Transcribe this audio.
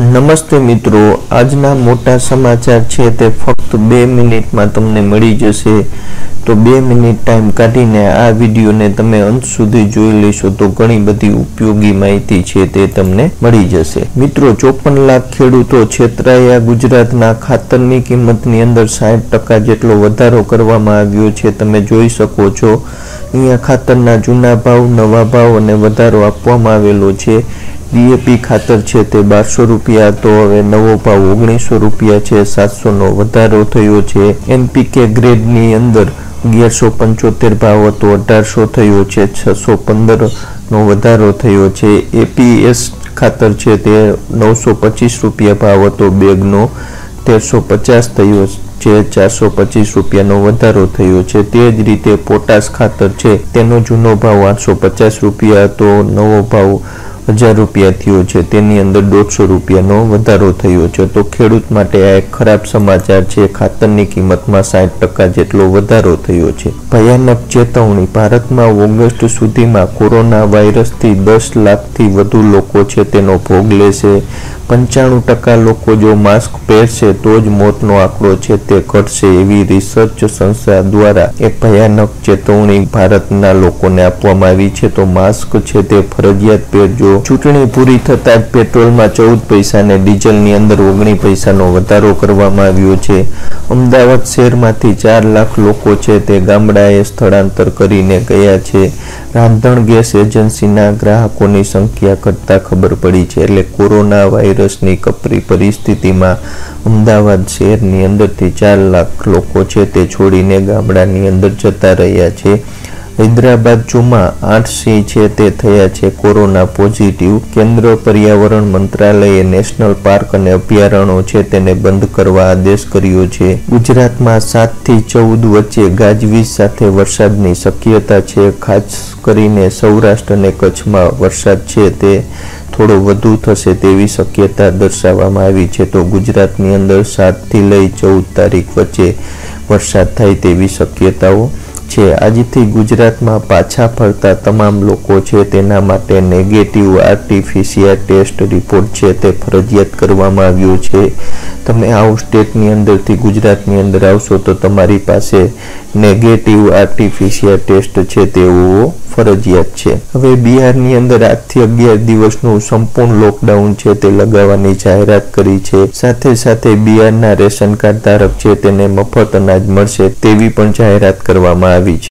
नमस्ते मित्रों, आजना मोटा समाचार छे ते फक्त 2 मिनिट में तमने मिली जशे। तो 2 मिनिट टाइम काढीने आ विडियो ने तमे अंत सुधी जोई लेशो तो घणी बधी उपयोगी माहिती छे ते तमने मिली जशे। मित्रों, 54 लाख खेडूतो छेतराया। गुजरातना खातरनी किंमतनी अंदर 60% जेटलो वधारो करवामां आव्यो छे। तमे जोई शको छो अहींया खातरना जूना भाव, नवा भाव अने वधारो आपवामां आवेलो छे। डीएपी खातर छे ते 1200 रुपया, तो हवे नवो भाव 1900 रुपया छे। 700 नो वधारो थयो छे। एनपीके ग्रेड नी अंदर 1175 भाव तो 1800 थयो छे। 615 नो वधारो थयो छे। एपीएस खातर छे ते 925 रुपया भाव तो बेग नो 1350 थयो छे। 425 रुपया नो वधारो थयो छे। तेज रीते पोटाश खातर छे तेनो जूनो भाव 850 रुपया तो नवो भाव 1000 रुपया थयो छे। तेनी अंदर 150 रुपया नो वधारो थयो छे। तो खेडूत माटे आ एक खराब समाचार छे। खातरनी किंमतमां 60% जेटलो वधारो थयो छे। भयानक चेतवणी। भारतमां ऑगस्ट सुधीमां कोरोना वायरसथी 10 लाखथी વધુ લોકો છે તેનો ભોગ લેશે। 95% લોકો જો માસ્ક પહેરશે તો જ મોતનો આંકડો છે તે ઘટશે એવી રિસર્ચ સંસ્થા દ્વારા એક ભયાનક ચેતવણી ભારતના લોકોને આપવામાં આવી છે। તો માસ્ક છે તે ફરજિયાત પહેરજો। ચૂંટણી પૂરી થતાં જ પેટ્રોલમાં 14 પૈસા અને ડીઝલની અંદર 19 પૈસાનો વધારો કરવામાં આવ્યો છે। અમદાવાદ શહેરમાંથી 4 લાખ લોકો છે તે ગામડાએ સ્થળાંતર કરીને ગયા છે। રાંધણ ગેસ એજન્સીના ગ્રાહકોની સંખ્યા ઘટતા ખબર પડી છે। એટલે કોરોના વાયરસ रसनी कपरी परिस्थिति में अमदावाद शहरनी अंदरथी 4 लाख लोको छे ते छोड़ीने गामडानी अंदर जता रह्या छे। हैदराबाद जुमा 8 सिंह छे ते थया छे कोरोना पॉजिटिव। केंद्र पर्यावरण मंत्रालय नेशनल पार्क अने अभयारण्यो छे तेने बंद करवा आदेश कर्यो छे। गुजरात में 7 થી 14 वच्चे गाजवीज साथे वरसादनी शक्यता छे। खास करीने सौराष्ट्र अने कच्छ में वरसाद छे ते थोड़ो वधु थशे तेवी शक्यता दर्शावामां आवी छे। तो गुजरातनी अंदर 7 થી લઈ 14 તારીખ वच्चे वरसाद थाय तेवी शक्यताओ छे। आजथी गुजरातमां पाछा फरता तमाम लोको छे तेना माटे नेगेटिव आरटीपीसीआर टेस्ट रिपोर्ट छे ते फरजियात करवामां आव्यो छे। तमे आ स्टेटनी अंदरथी गुजरातनी अंदर आवशो तो तमारी पासे नेगेटिव आरटीपीसीआर टेस्ट छे तेवो फरजियात छे। हवे बिहारनी अंदर 8 થી 11 દિવસનું સંપૂર્ણ લોકડાઉન છે તે લગાવવાની જાહેરાત કરી છે। સાથે સાથે બિહારના રેશન કાર્ડ ધારક છે તેને મફત અનાજ મળશે તેવી પણ જાહેરાત કરવામાં આવી છે।